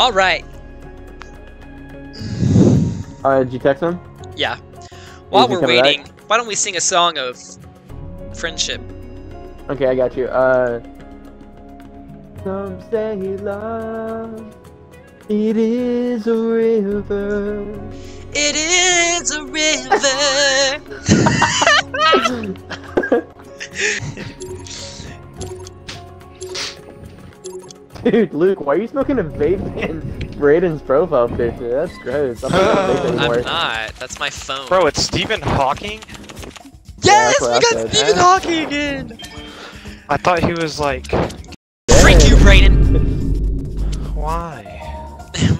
Alright. Did you text him? Yeah. While we're waiting, why don't we sing a song of friendship? Okay, I got you. Some say love, it is a river. It is a river. Dude, Luke, why are you smoking a vape in Brayden's profile picture? That's gross. I'm not. That's my phone. Bro, it's Stephen Hawking? Yes, yeah, we got Stephen Hawking again! I thought he was like... Freak you, Brayden! Why?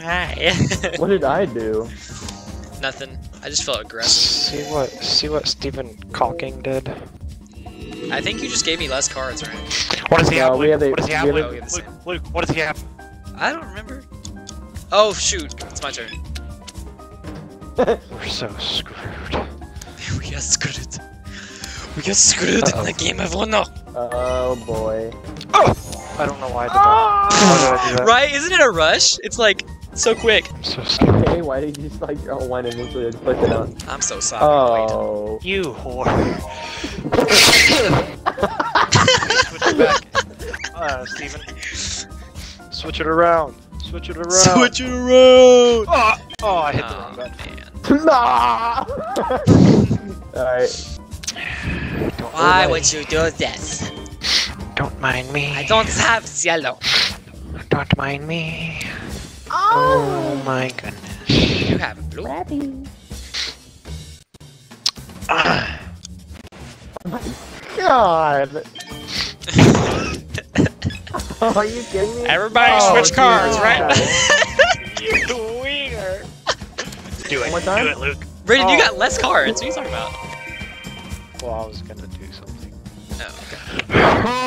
Why? What did I do? Nothing. I just felt aggressive. See what Stephen Hawking did? I think you just gave me less cards, right? What does he have? What does he have? Luke, what does he have? I don't remember. Oh shoot, it's my turn. We're so screwed. We got screwed. We got screwed in the game of Uno. Oh boy. Oh! I don't know why I did that. Why did I do that? Right? Isn't it a rush? It's like so quick. I'm so sorry. Hey, why did you just like your wine and eventually just push it out? I'm so sorry. Oh. Wait. You whore. Switch it back. Steven. Switch it around. Switch it around. Switch it around. Oh, I hit the wrong button. Nah. Alright. Why would you do this? Don't mind me. I don't have yellow. Don't mind me. Oh my goodness. You have blue. Ready. God. Oh, are you kidding me? Everybody switch cards, right? You weird. Do it, Luke. Brayden, you got less cards. What are you talking about? Well, I was gonna do something. Oh, okay.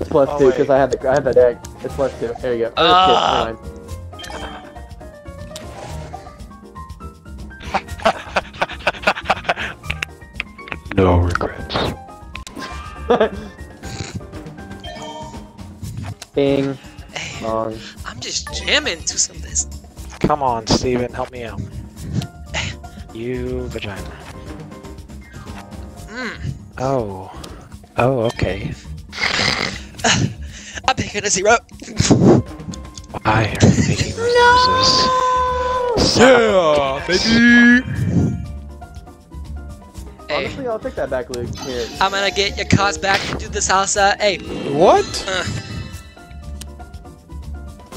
It's plus two because I had the deck. It's plus two. There you go. No regrets. Bing. Hey, I'm just jamming to some of this. Come on, Steven, help me out. You vagina. Mm. Oh. Oh, okay. I'm picking a zero. I am making excuses. Yeah, baby. Honestly, I'll take that back, Luke. Here. I'm gonna get your cars back to this house, hey. What?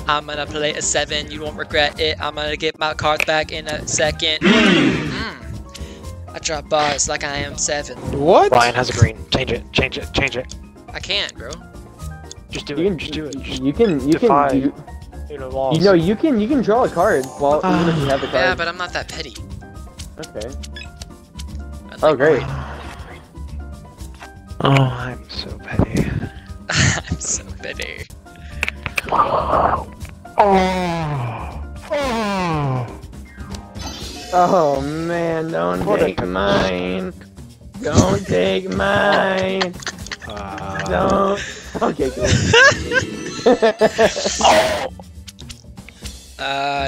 I'm gonna play a 7, you won't regret it. I'm gonna get my cars back in a second. I drop bars like I am 7. What? Ryan has a green. Change it, change it, change it. I can't, bro. Just do it, just do it. You can draw a card while even if you have the card. Yeah, but I'm not that petty. Okay. Oh, great. Oh, I'm so petty. I'm so petty. Oh. Oh. Oh, man, don't take mine. Don't take mine. Don't. Okay, cool.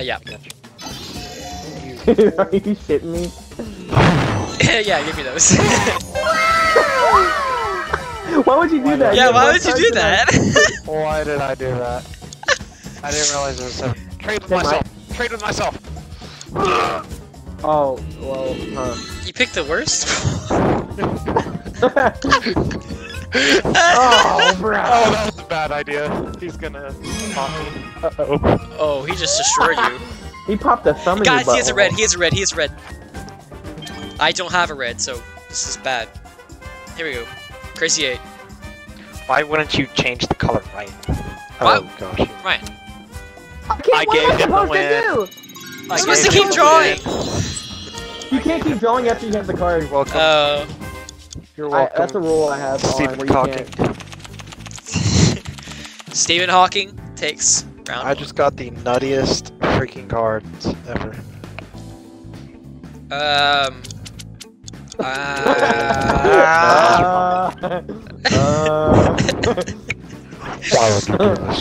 Yeah. Dude, are you shitting me? Yeah, give me those. Why would you do that? Yeah, why would you do that? Why did I do that? I didn't realize it was so. Trade with myself. Trade with myself. Oh, well, you picked the worst? Oh, bro. Oh, that was a bad idea. He's gonna pop me. Uh-oh. Oh, he just destroyed you. He popped a thumb in your butt. Guys, he has a red. He has a red. He has a red. I don't have a red, so this is bad. Here we go. Crazy 8. Why wouldn't you change the color, Ryan? What? Oh gosh. Ryan. I gave him the win. You're supposed to keep drawing! You can't keep drawing after you have the card. You're welcome. You're welcome. That's a rule I have. Stephen Hawking. Stephen Hawking takes round one. Just got the nuttiest freaking cards ever. Why would you do this?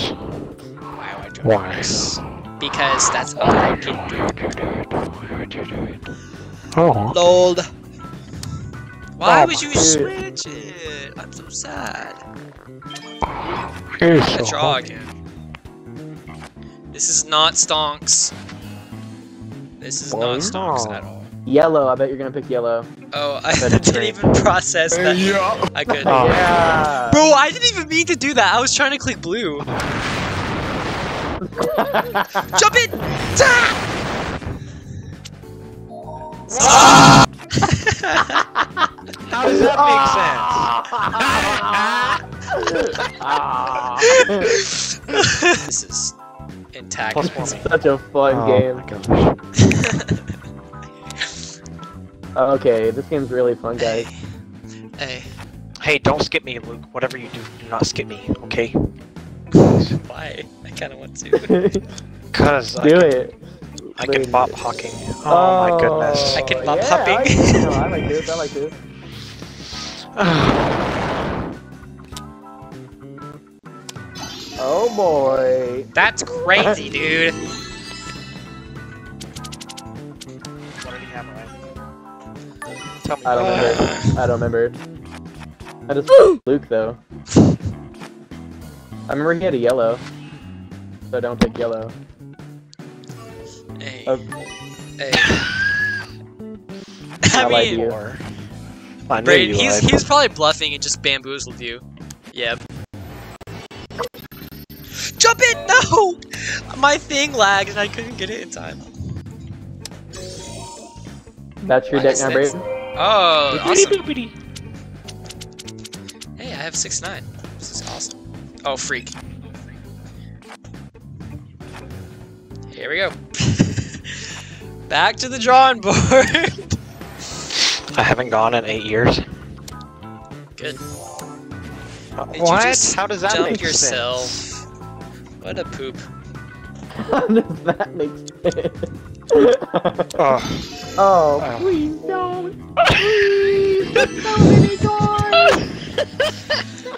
Twice. Because that's all I can do. Oh. LOL. Why would you switch it? I'm so sad. Here's I draw again. This is not stonks. This is not stonks at all. Yellow, I bet you're gonna pick yellow. Oh, I didn't even process that. Yeah. I couldn't. Oh, yeah. Bro, I didn't even mean to do that. I was trying to click blue. Jump it! Ah! How does that make sense? This is intact. Such a fun game. Okay, this game's really fun, guys. Hey. Hey, don't skip me, Luke. Whatever you do, do not skip me, okay? Why? I kinda want to. Cause I can bop Hawking. Oh my goodness. I can bop hopping. I like this, I like this. Oh boy. That's crazy, dude. What did he have right? Tell me. I don't remember. I don't remember. I just Luke though. I remember he had a yellow, so don't pick yellow. Hey. Hey. I mean, Braden, he's probably bluffing and just bamboozled you. Yep. Jump it! No! My thing lagged and I couldn't get it in time. That's your deck now, Braden? Oh, awesome. Hey, I have 6-9. This is awesome. Oh, freak. Here we go. Back to the drawing board. I haven't gone in 8 years. Good. What? How does that make sense? What a poop. How does that make sense? Oh. Oh, please don't. Please, there's so many cards.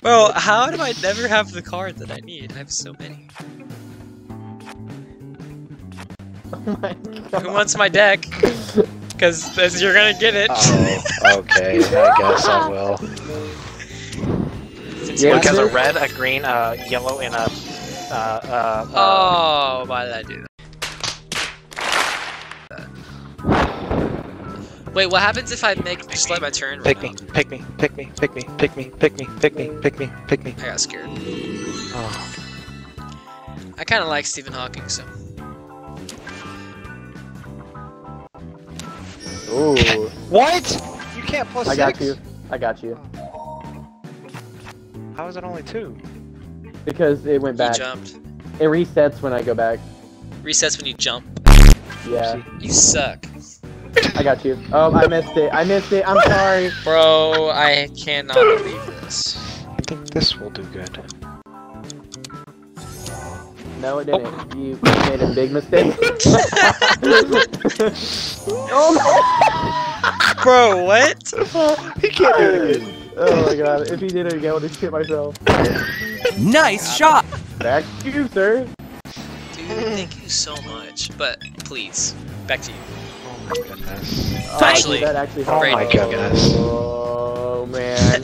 Bro, how do I never have the card that I need? I have so many. Oh my god. Who wants my deck? Because you're gonna get it. Oh, okay. I guess I will. Since Luke has a red, a green, a yellow, and a... Oh, why did I do that? Wait, what happens if I just let my turn run out? Pick me. I got scared. Oh. I kind of like Stephen Hawking, so... Ooh. What? You can't plus six? I got you. How is it only 2? Because it went back. You jumped. It resets when I go back. Resets when you jump? Yeah. You suck. I got you. Oh, I missed it. I'm sorry. Bro, I cannot believe this. I think this will do good. No, it didn't. Oh. You made a big mistake. Oh my! Bro, what? He can't do it again. Oh my god! If he did it again, I would just hit myself. Nice shot. Back to you, sir. Dude, thank you so much. But please, back to you. Oh my goodness. Actually oh my goodness. Oh man.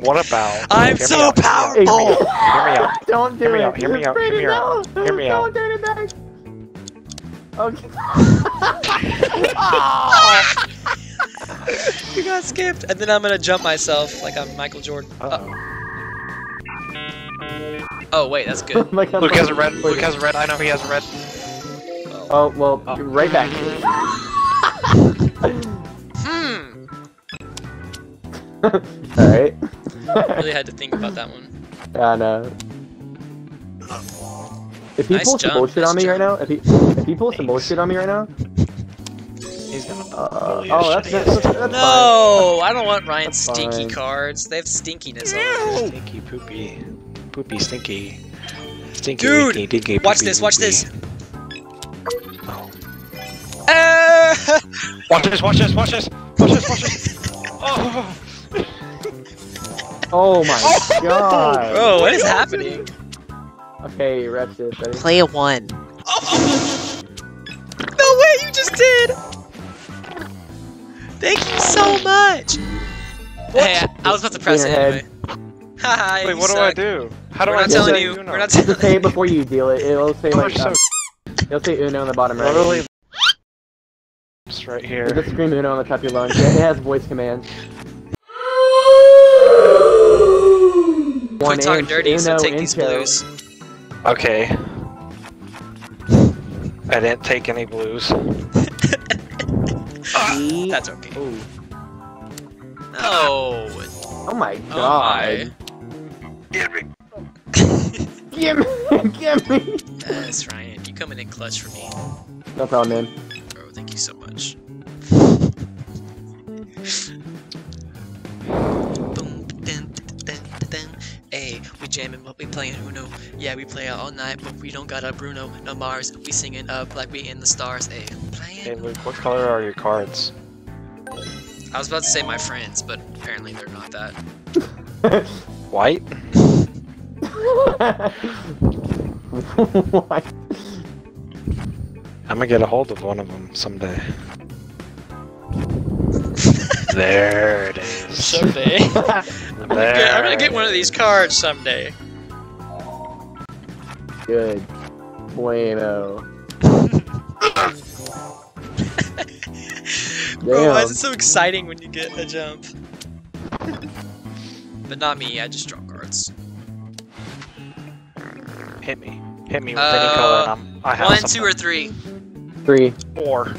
What about? I'm so powerful! Hear me out. Don't do it. Hear me out. Hear me out. Hear me out. Don't do it back. Okay. You got skipped. And then I'm gonna jump myself like I'm Michael Jordan. Oh wait, that's good. Luke has a red. Luke has a red. I know he has a red. Oh well, right back. Alright. Really had to think about that one. Yeah, I know. If he pulls some bullshit on me right now, if he pulls some bullshit on me right now, he's gonna. Oh, that's no, fine. I don't want Ryan's stinky cards. They have stinkiness on them. Stinky, poopy, poopy, stinky, stinky. Dude, leaky, diggy, watch this! Watch this! Oh. Watch this! Watch this! Watch this! Watch this! Watch this! Oh. Oh my god! Bro, what is happening? Okay, Okay, reps it. Ready? Play a 1. Oh! No way, you just did! Thank you so much! What? Hey, I was about to press it anyway. Haha, wait, what suck. Do I do? How do I tell you? Uno. We're not telling you. Just say before you deal it. It'll say like that. It'll say Uno on the bottom right. Literally. Right here. Just scream Uno on the top of your lungs. It has voice commands. Quit talking dirty, Uno, so take these blues. Okay. I didn't take any blues. That's okay. Ooh. Oh. Oh my god. Oh my. Give me. Give me. Give me. That's Ryan. You coming in clutch for me. No problem, man. Bro, thank you so much. Jamming, but we playing Uno. Yeah, we play all night, but we don't got a Bruno, no Mars. We singing up like we in the stars. Hey, hey Luke, what color are your cards? I was about to say my friends, but apparently they're not that. White? White. I'm gonna get a hold of one of them someday. There it is. Someday. I'm gonna get one of these cards someday. Good. Bueno. Bro, why is it so exciting when you get a jump? But not me, I just draw cards. Hit me. Hit me with any color. I have one, something. 2, or 3? 3. 4.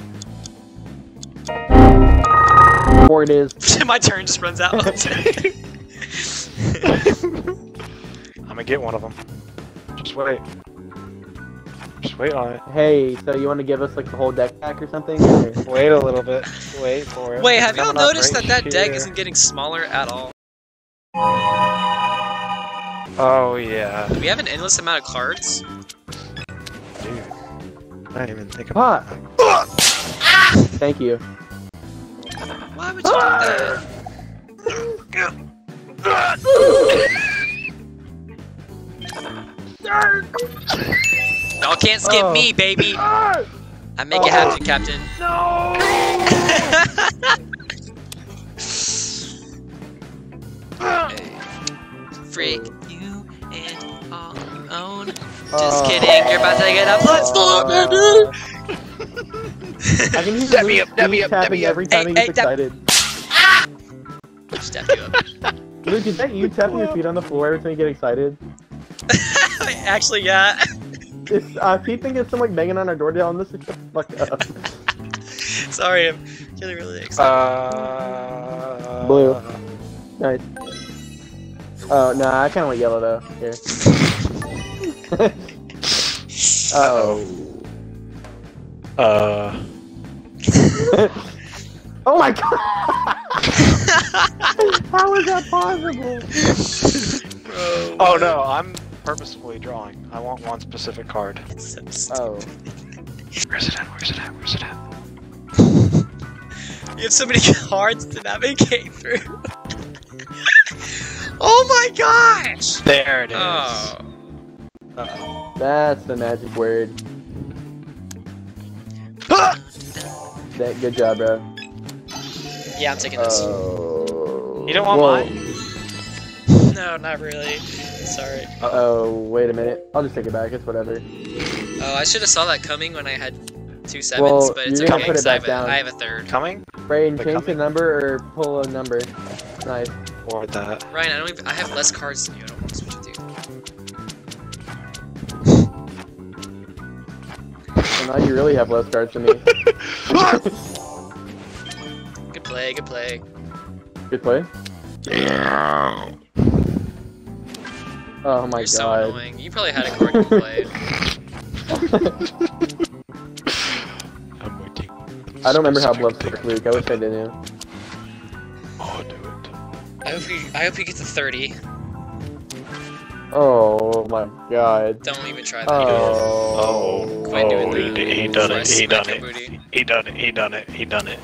4 it is. My turn just runs out. I'm gonna get one of them. Just wait. Just wait on it. Hey, so you want to give us like the whole deck pack or something? Or... Wait a little bit. Wait for it. Wait, have y'all noticed that that deck isn't getting smaller at all? Oh yeah. We have an endless amount of cards. Dude, I didn't even think about it. Thank you. Why would you do that? Y'all can't skip me, baby! I make it happen, Captain. No! Freak you and all own. Just kidding, you're about to get a blood slot, dude! I can use W every time he gets excited. Step you up. Luke, is that you tapping your feet on the floor every time you get excited? Actually, yeah. He thinks it's someone like banging on our doorbell, and this is just fucked up. Sorry, I'm getting really excited. Blue. Nice. Oh, no, I kind of want yellow, though. Here. Uh-oh. Oh my god! How is that possible? Bro, oh no, I'm purposefully drawing. I want one specific card. So where's it at? Where's it at? Where's it at? You have so many cards to navigate through. Oh my gosh! There it is. Uh-oh. That's the magic word. Good job, bro. Yeah, I'm taking this. You don't want mine? No, not really. Sorry. Uh-oh, wait a minute. I'll just take it back. It's whatever. Oh, I should have saw that coming when I had 2 sevens, but it's okay because I have a 3rd. Coming? Ryan, change the number or pull a number. Nice. Or that. Ryan, I have less cards than you. I don't want to switch with you. Now you really have less cards than me. Good play, good play. Good play? Yeah. Oh my god. You're so annoying. You probably had a card you played. I'm waiting. I don't remember how bluffs work, Luke. I wish I didn't. Oh, do it. I hope you get to 30. Oh my god. Don't even try that. He done it.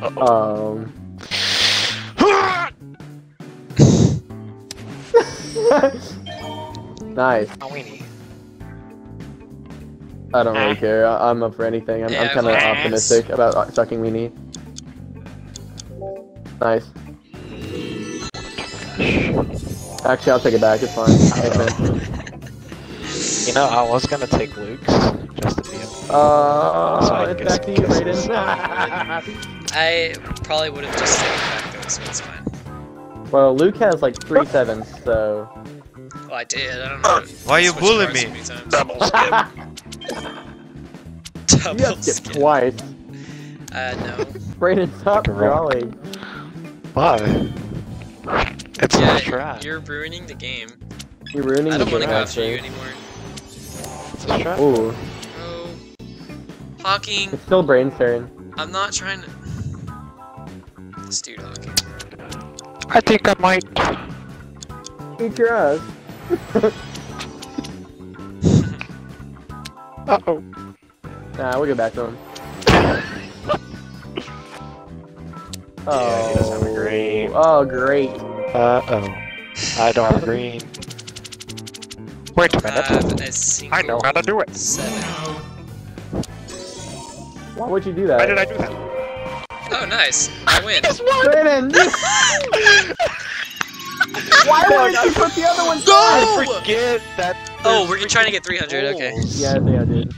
Uh-oh. Nice. I don't really care. I'm up for anything. I'm kind of optimistic about sucking me knee. Nice. Actually, I'll take it back. It's fine. You know, I was gonna take Luke's just to be a. It's back to you, Raiden. I probably would have just taken back those, so it's fine. Well, Luke has like 3 sevens, so. Oh, I did. I don't know. Why are you bullying me? Double skip. Double skip twice. No. Brayden, stop drawing. Why? It's a trap. You're ruining the game. You're ruining the game. I don't want to go after you anymore. It's a trap. Ooh. Oh. Hawking. It's still Brayden's turn. I'm not trying to. This dude Hawking. I think I might. Eat your ass. Uh-oh. Nah, we'll get back to him. Yeah, he doesn't have a green. Oh, great. Uh-oh. I don't have a green. Wait a minute. I know how to do it. 7. Why would you do that? Why did I do that? Oh, nice. I win. I won! Why did you put the other one down? I forget that. Oh, we're trying to get 300, okay. Yeah, I think I did.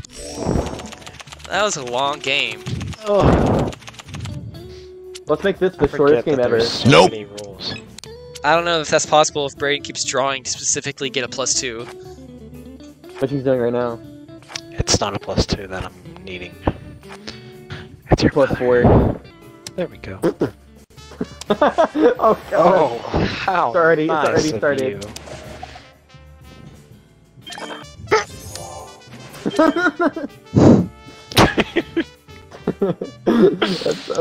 That was a long game. Oh. Let's make this the shortest game ever. Nope. I don't know if that's possible if Brayden keeps drawing to specifically get a +2. What he's doing right now. It's not a +2 that I'm needing. It's your +4. There we go. Oh god. Oh, how it's already nice started. So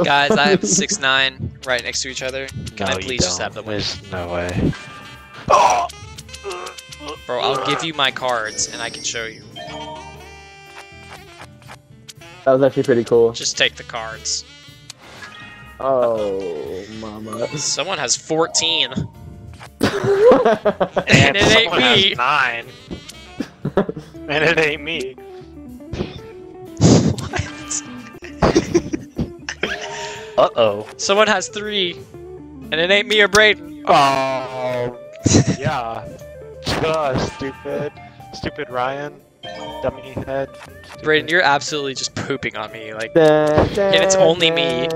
guys, I have 6'9" right next to each other. Can I please just have the win? There's no way. Oh! Bro, I'll give you my cards and I can show you. That was actually pretty cool. Just take the cards. Oh, mama. Someone has 14. And it ain't me. Has 9. And it ain't me. What? Uh-oh. Someone has 3. And it ain't me or Brayden. Oh. Yeah. Stupid. Stupid Ryan. Dummy head. Stupid. Brayden, you're absolutely just pooping on me. Like, and it's only me.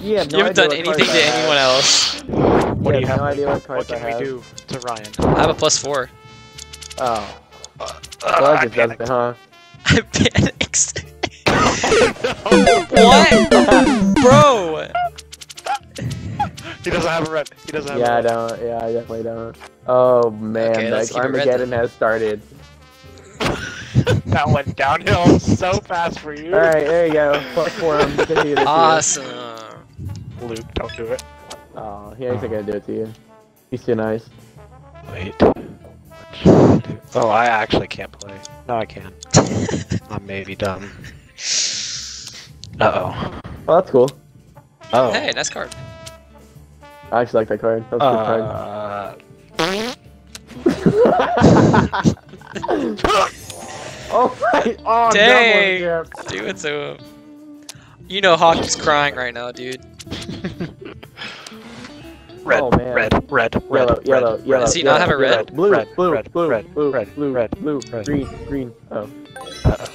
Yeah, you haven't done anything to anyone else. What do you have? No idea what cards I have. What can we do to Ryan? I have a +4. Oh. Well, I panicked. It, huh? I panicked. What? Bro! He doesn't have a red. He doesn't have a red. Yeah, I don't. Yeah, I definitely don't. Oh, man. Okay, like, Armageddon has started. That went downhill so fast for you. Alright, there you go. +4. I'm gonna do this. Awesome. Luke, don't do it. Oh, he ain't gonna do it to you. He's too nice. Wait. Oh, I actually can't play. No, I can. I may be dumb. Uh-oh. Well, that's cool. Oh. Hey, nice card. I actually like that card. That was a good card. Oh, my. Oh, dang. No more, yeah. Do it to him. You know Hawking's crying right now, dude. Red, oh, red, yellow, red, yellow, yellow. Does he not have a red? Blue, blue, red, blue, red, blue, red, blue, red, blue, red, blue, green, green. Oh. Uh-oh.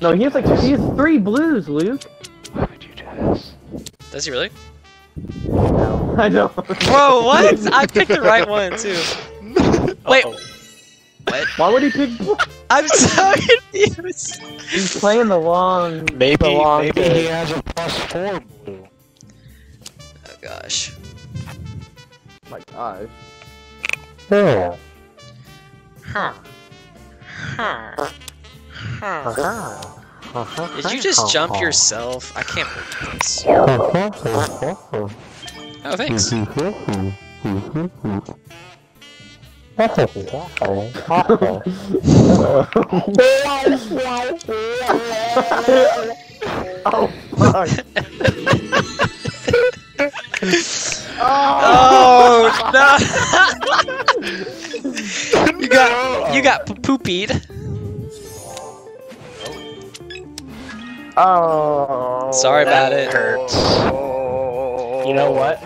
No, he has like he has 3 blues, Luke. Why would you do this? Does he really? No, I don't. Bro, what? I picked the right one too. Wait. Uh-oh. What? Why would he pick blue? I'm so confused. He's playing the long. Maybe he has a +4 blue. Gosh. My gosh. Huh. Huh. Huh. Did you just jump yourself? I can't believe this. Oh, thanks. Oh, fuck. Oh, no! You got poopied. Oh. Sorry about it. Hurts. You know what?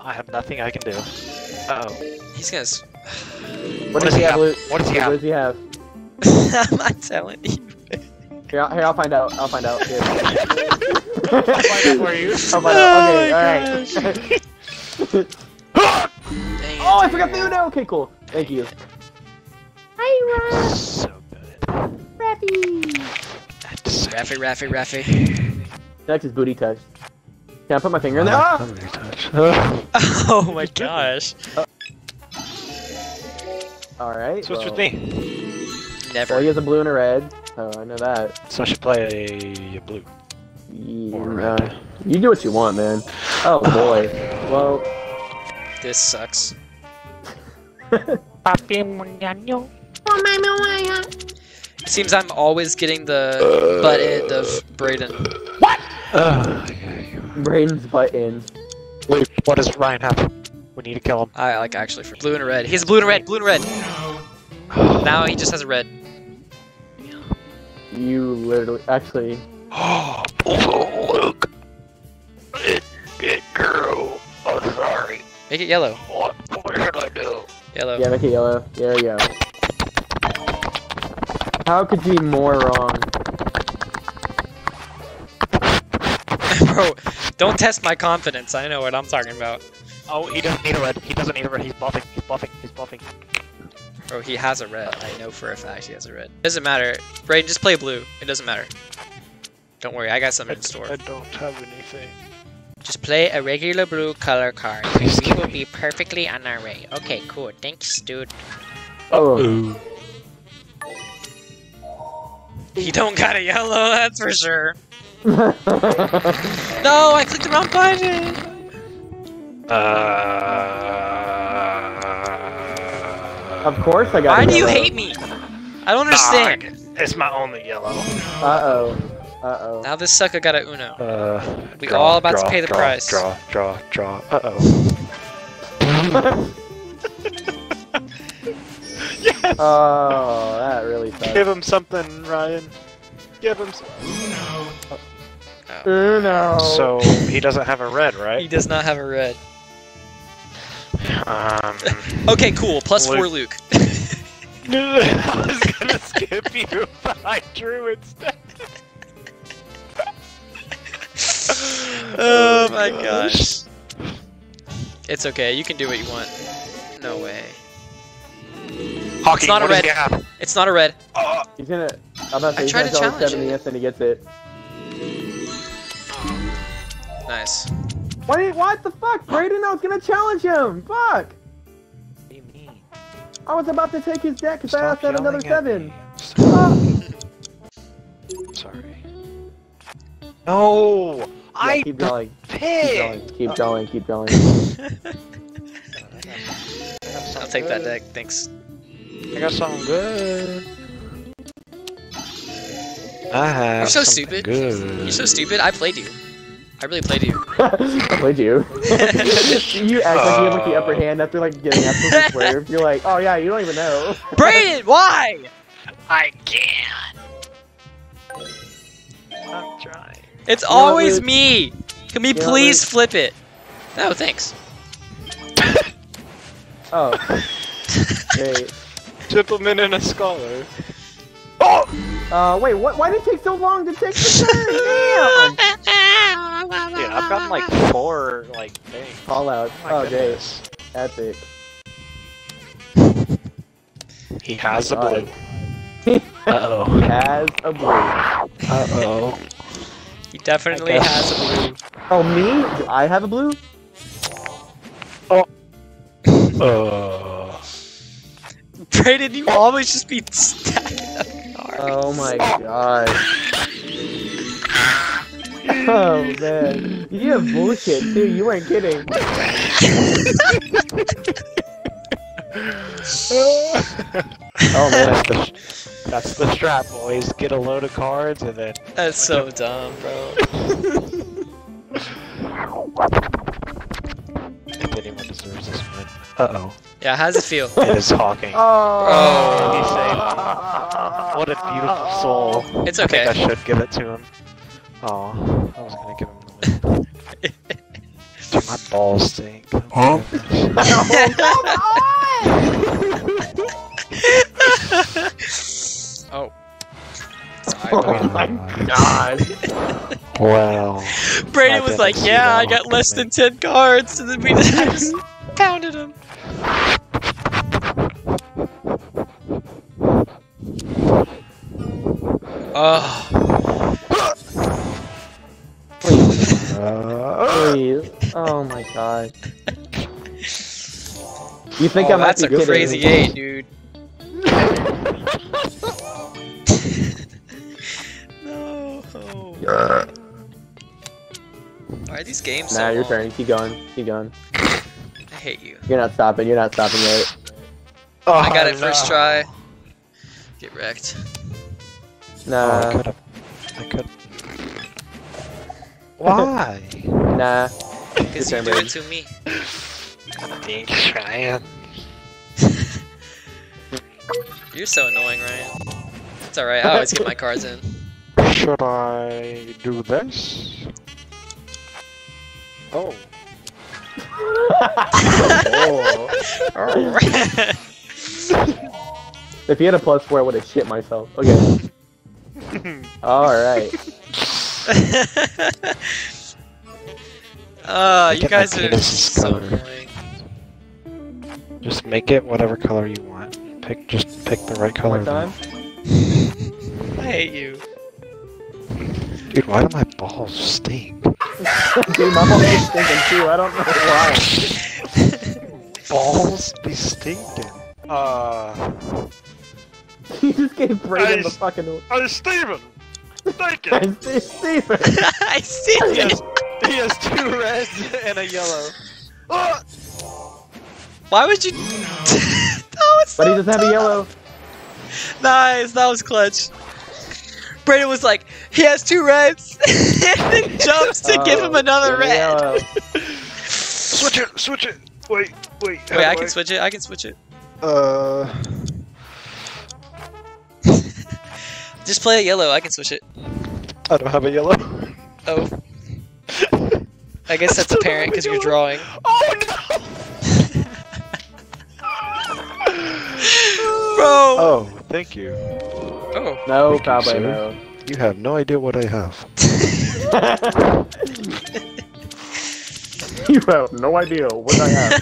I have nothing I can do. Uh-oh. He's gonna. What does he have? What does he have? What does he have? I'm not telling you. Here, I'll find out. Here. I'll find out for you. I'll find out. Okay, alright. Oh, I forgot the Uno! Okay, cool. Thank you. Hi, Rob! So good. Raffy. That's his booty touch. Can I put my finger in there? Oh, oh my gosh. Alright. Switch with me. Never. Well, he has a blue and a red. Oh, I know that. So I should play a blue. Yeah. Or red. You do what you want, man. Oh boy. Well. This sucks. It seems I'm always getting the butt end of Braden. What? Braden's butt end. Wait, what does Ryan have? We need to kill him. I like actually for blue and red. He has blue and red. Now he just has a red. You literally, actually. Oh, look. It grew. I'm sorry. Make it yellow. What should I do? Yellow. Yeah, make it yellow. There you go. How could you be more wrong? Bro, don't test my confidence. I know what I'm talking about. Oh, he doesn't need a red. He's bluffing. Bro, he has a red. I know for a fact he has a red. Doesn't matter. Braden, just play blue. It doesn't matter. Don't worry, I got something in store. I don't have anything. Just play a regular blue color card. We will be perfectly on our way. Okay, cool. Thanks, dude. Oh. He don't got a yellow, that's for sure. No, I clicked the wrong button. Of course I got it. Why do you hate me? I don't understand. It's my only yellow. Uh oh. Now this sucker got a Uno. We all about to pay the price. Uh oh. Yes. Oh, that really sucks. Give him something, Ryan. Give him something. Uno. Oh. Uno. So he doesn't have a red, right? He does not have a red. Okay, cool. Plus Luke. 4, Luke. I was gonna skip you, but I drew instead. Oh my gosh. It's okay. You can do what you want. No way. Hawking, it's not a red. It's not a red. Oh. He's gonna. I'm about to say, he's gonna challenge 70th and he gets it. Nice. Wait, what the fuck? Braden, I was gonna challenge him! Fuck! What do you mean? I was about to take his deck because I asked that another 7. Sorry. No! Yeah, I keep going. Keep going. I'll take that deck, thanks. I got something good. I have. You're so stupid. Good. You're so stupid. I played you. I really played you. I played you. You act like you have like the upper hand after like getting absolutely swerved. You're like, oh yeah, you don't even know. Braden, why? I can't. I'm trying. It's always me. Can we please flip it? No, thanks. Oh. Great. Gentleman and a scholar. Oh. Wait, what? Why did it take so long to take the turn? Damn. Dude, I've gotten like 4 like things. Fallout. Oh, goodness. Epic. He has a blue. Uh-oh. He has a blue. Uh-oh. He definitely has a blue. Oh, me? Do I have a blue? Oh. Oh. Braden, you always just be stacking up cards. Oh my god. Oh man, you have bullshit too, you ain't kidding. Oh man, that's the strap, boys. Get a load of cards and then... That's so dumb, bro. anyone deserves this win. Uh-oh. Yeah, how's it feel? It is Hawking. Oh. What a beautiful soul. It's okay. I think I should give it to him. Oh, I was gonna give him the win. Dude, my balls stink. Huh? Oh, come on! Oh. Sorry, oh my god. Wow. Brayden was like, yeah, I got less than 10 cards, and then we just pounded him. Please. Please. Oh my god. You think I'm that's a crazy 8, dude. No. Why are these games so long? Nah, your turn. Keep going. Keep going. I hate you. You're not stopping. You're not stopping, right? Oh, I got it first try. Get wrecked. Nah. Oh, I could've. I could. Why? Nah. Because you do it to me. I'm being trying. You're so annoying, Ryan. It's alright. I always get my cards in. Should I do this? Oh. Oh. Alright. If you had a +4, I would have shit myself. Okay. Alright. You guys are so annoying. Just make it whatever color you want. Pick, just pick the right color. One more time? I hate you. Dude, why do my balls stink? Dude, my balls are stinking too, I don't know why. Balls be stinking. You just gave Brayden the fucking... Hey, Stephen! Thank you! Stephen! I see it! He has 2 reds and a yellow. Why would you... that was so But he doesn't have a yellow. Nice, that was clutch. Brayden was like, he has 2 reds, and then jumps to give him another red. Switch it, wait. I can switch it, Just play a yellow, I can switch it. I don't have a yellow. Oh. I guess that's apparent because you're drawing. Oh no! Bro! Oh, thank you. Oh. No, cowboy, no. You have no idea what I have. You have no idea what I have.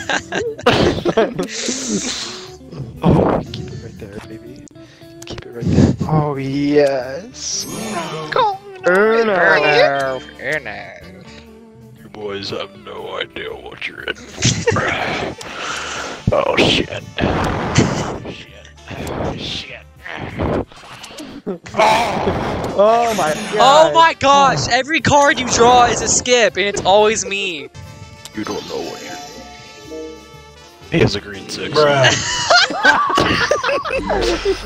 Oh, keep it right there, baby. Keep it right there. Oh, yes. Go! Uno! Uno! You boys have no idea what you're in for. Oh, shit. Shit. Shit. Oh my god. Oh my gosh, every card you draw is a skip and it's always me. You don't know what you're... He has a green 6. Oh,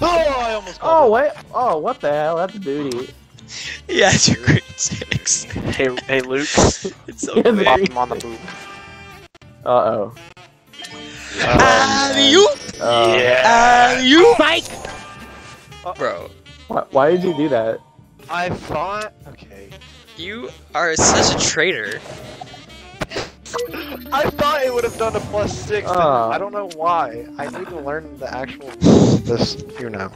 I almost called it. Wait. Oh, what the hell? That's booty. He has a green 6. Hey Luke. It's so big. Pop him on the boob. Uh-oh. You Mike! Bro. Why did you do that? I thought... Okay. You are such a traitor. I thought it would have done a +6. I don't know why. I need to learn the actual... this, you know.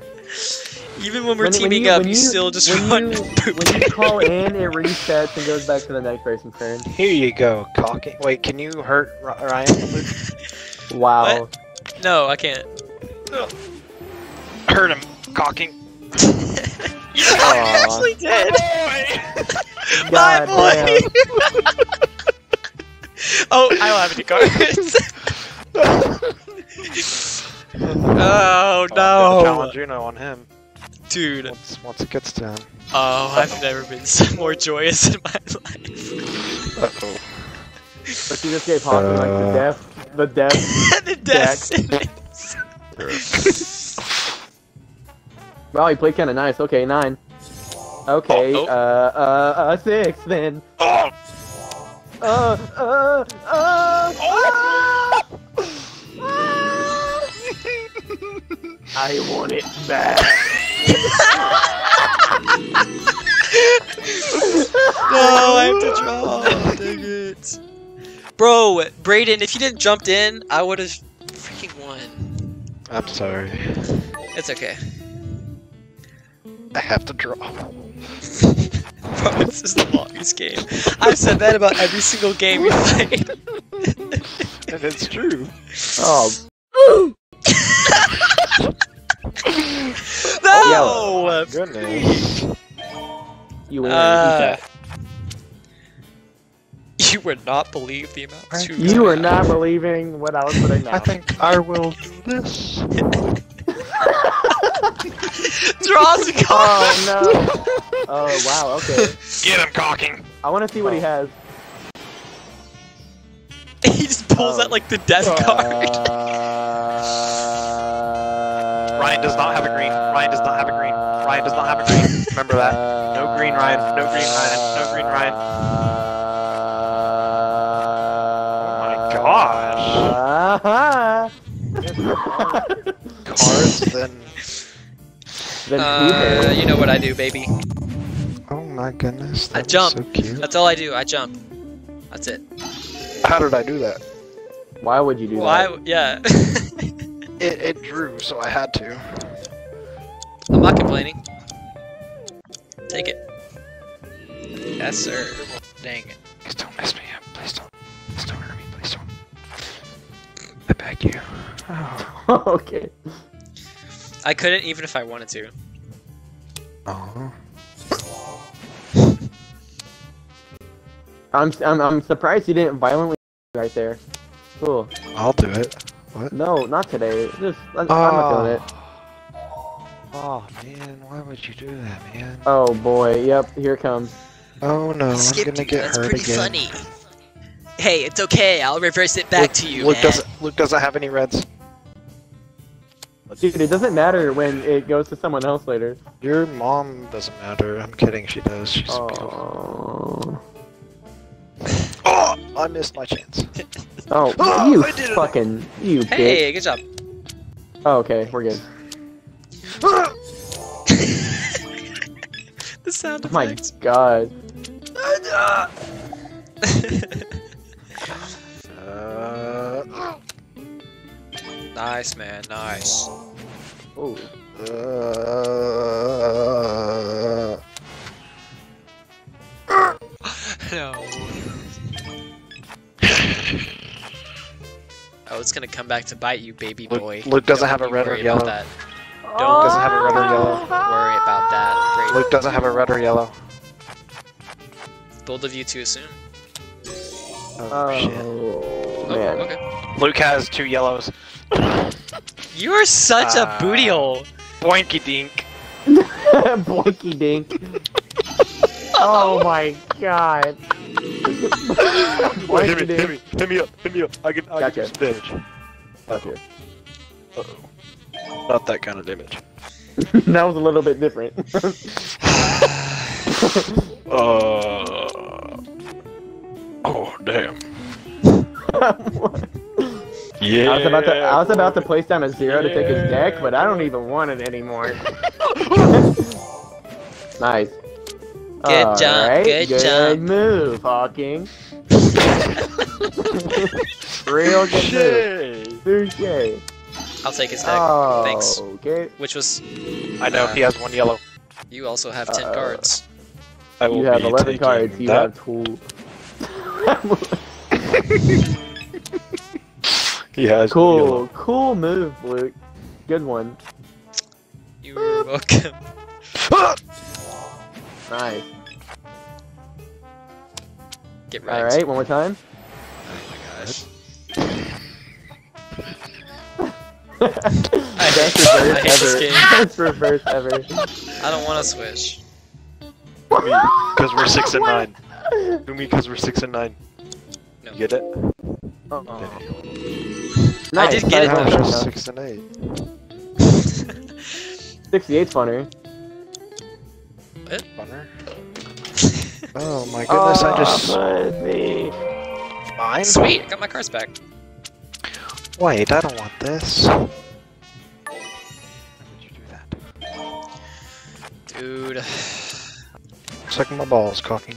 Even when we're teaming up, you still just run. When you call in, it resets and goes back to the next person's turn. Here you go, cock it. Wait, can you hurt Ryan? Wow. What? No, I can't. Ugh. Hurt him, cocking. I actually did! Oh, my boy! Oh, I don't have any cards. Oh, no. Challenge Uno on him. Dude. Once it gets down. Oh, I've never been so more joyous in my life. Uh-oh. But you just gave Hawking like the death. The death. Wow, he played kind of nice. Okay, 9. Okay, 6 then. Oh! I want it back. No, I have to draw. Dang it. Bro, Brayden, if you didn't jump in, I would have freaking won. I'm sorry. It's okay. I have to draw. Bro, this is the longest game. I've said that about every single game we play. And it's true. Oh. No! Goodness. You will you would not believe the amount of tubes. You were not believing what I was putting down. I think I will do this. Draws a card! Oh no. Oh wow, okay. Get him, Hawking! I want to see what he has. He just pulls out like the death card. Ryan does not have a green. Ryan does not have a green. Ryan does not have a green. Remember that. No green, Ryan. No green, Ryan. No green, Ryan. Oh my gosh. Cards then. You know what I do, baby. Oh my goodness. I jump. So cute. That's all I do. I jump. That's it. How did I do that? Why would you do that? Yeah. It drew, so I had to. I'm not complaining. Take it. Yes, sir. Dang it. Please don't mess me up. Please don't. Please don't hurt me. Please don't. I beg you. Oh. Okay. I couldn't even if I wanted to. Oh. I'm surprised you didn't violently right there. Cool. I'll do it. What? No, not today. Just I'm not doing it. Oh man, why would you do that, man? Oh boy, yep, here it comes. Oh no, Skip, I'm gonna get hurt again. That's pretty funny. Hey, it's okay. I'll reverse it back to you, man. Luke doesn't have any reds. Dude, it doesn't matter when it goes to someone else later. Your mom doesn't matter. I'm kidding. She does. She's beautiful. Oh, I missed my chance. Oh, you fucking, you bitch. Hey, good job. Oh, okay, we're good. The sound effect. Oh my god. Nice, man, nice. Oh. No. Oh, it's gonna come back to bite you, baby boy. Luke doesn't have a red or yellow. Don't doesn't have a red or yellow. Don't worry about that. Luke doesn't have a red or yellow. Bold of you too soon. Oh shit. Man. Okay. Luke has two yellows. You're such a booty hole. Boinky dink. Boinky dink. Oh my god. Wait, hit me up. I can do some damage. Okay. Uh-oh. Not that kind of damage. That was a little bit different. Oh, damn. Yeah. I was about to place down a zero to take his deck, but I don't even want it anymore. Nice. Good job, right. good job. Good move, Hawking. Real good move. Touché. I'll take his deck. Thanks. Okay. Which was... I know, he has one yellow. You also have 10 cards. I will you have 11 cards, you have 2. He has cool, cool move, Luke. Good one. You're welcome. Nice. Get right. Alright, one more time. Oh my gosh. Best reverse ever. I don't want to switch. Because we're 6 and 9. You mean because we're 6 and 9? No. You get it? Oh. Nice. I did get it though. 6 and 8. 68's funner. What? Funner? Oh my goodness, I just... Mine? Sweet, I got my cards back. Wait, I don't want this. Why would you do that? Dude... Sucking my balls, caulking.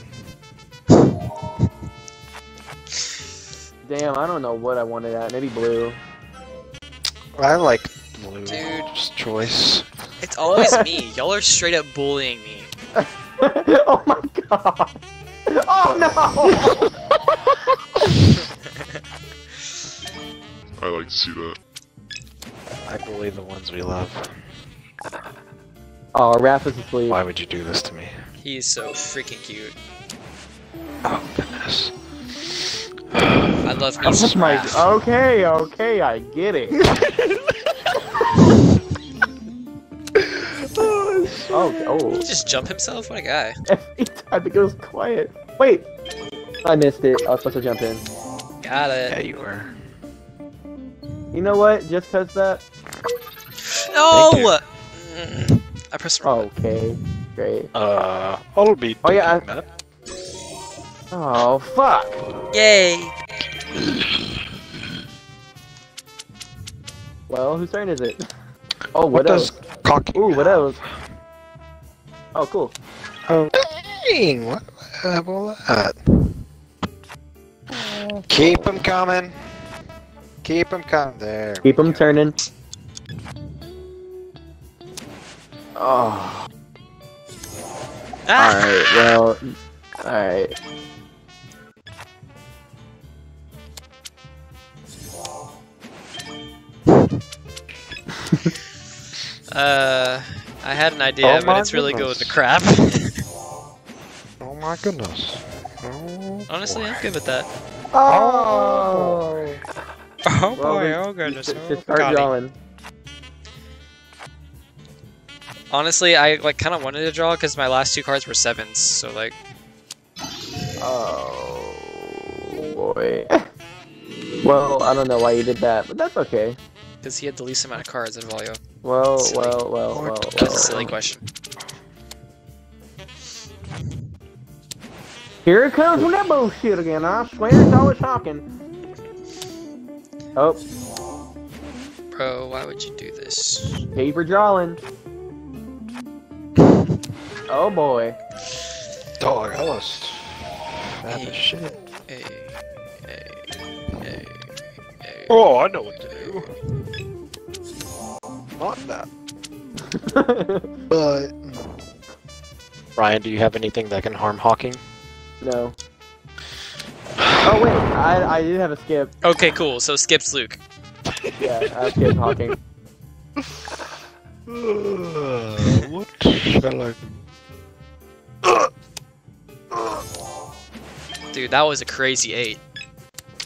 Damn, I don't know what I wanted at. Maybe blue. I like blue. Dude. Just choice. It's always me. Y'all are straight up bullying me. Oh my god. Oh no! I like to see that. I believe the ones we love. Oh, Raph is asleep. Why would you do this to me? He is so freaking cute. Oh goodness. I love him. Oh my Raph. Okay, okay, I get it. Oh. Did he just jump himself? What a guy. I think it was quiet. Wait! I missed it. I was supposed to jump in. Got it. Yeah, you were. You know what? Just cause that. No! I pressed wrong. Okay. Great. I'll be. Oh, yeah. Oh, fuck! Yay! Well, whose turn is it? Oh, what else? Ooh, what else? Oh, cool. Oh, dang! What level that? Keep him coming. Keep him coming. There. Keep him turning. Oh. Ah. Alright, well. Alright. I had an idea, but it's really good with the crap. Oh my goodness. Oh, honestly, I'm good with that. Oh! Oh boy, oh goodness. Just start drawing. Honestly, I like kind of wanted to draw because my last two cards were 7s, so like... Oh... boy. Well, I don't know why you did that, but that's okay. Because he had the least amount of cards out of all you. Well. That's a silly question. Here it comes with that bullshit again, I swear it's always Hawking. Oh. Bro, why would you do this? Paper drawing. Oh boy. Dog, I lost. That is shit. Oh, I know what to do. Not that. But... Ryan, do you have anything that can harm Hawking? No. Oh wait, I did have a skip. Okay, cool, so skip's Luke. Yeah, I skipped Hawking. What shall I do? Dude, that was a crazy 8.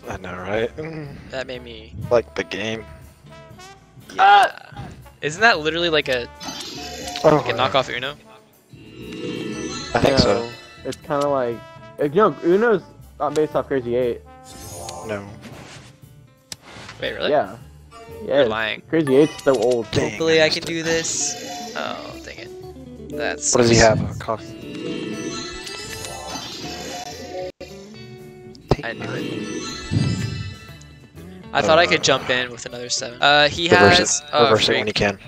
I know, right? That made me... like the game. Yeah. Isn't that literally like a, knockoff Uno? I think so. It's kind of like... No, Uno's not based off Crazy 8. No. Wait, really? Yeah. Yeah. You're lying. Crazy 8's so old. Dang, hopefully I can do this. Oh, dang it. That's... What does he have? A coffee. I knew it. I thought I could jump in with another 7. He reverse has... It. Reverse it when he can.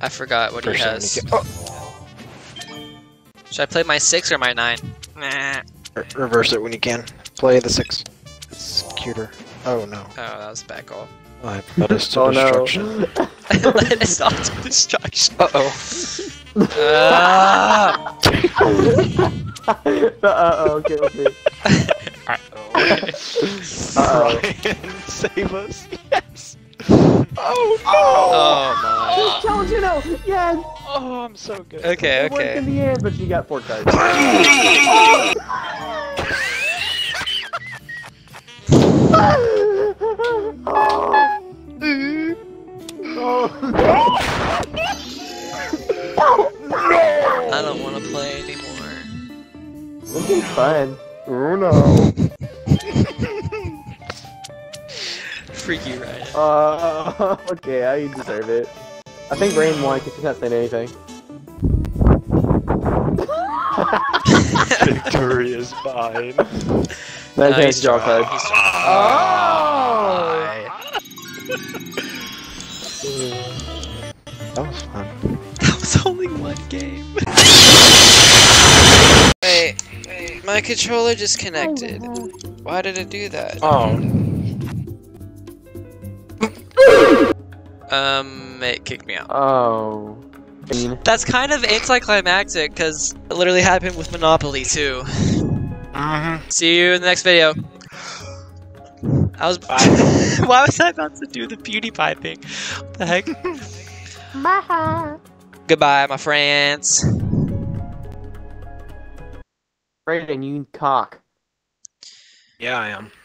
I forgot what he has. Should I play my 6 or my 9? Nah. Reverse it when you can. Play the 6. It's cuter. Oh no. Oh, that was a bad call. Let us to destruction. Let us off to destruction. Uh-oh. Uh-oh, kill me. Ryan, save us! Yes! Oh no! Oh my! Challenge Uno! Yes! Oh, I'm so good. Okay, it worked in the end, but you got 4 cards. I don't want to play anymore. This is fun. Uno. Freaky right. Okay, I deserve it. I think Rain won because she's not saying anything. Victorious is fine. No, he's dry. Oh! That was fun. That was only one game. Wait, my controller disconnected. Why did it do that? Oh. It kicked me out. Oh. That's kind of anticlimactic, because it literally happened with Monopoly, too. See you in the next video. Why was I about to do the PewDiePie thing? What the heck? Bye. Goodbye, my friends. Brayden, you cock. Yeah, I am.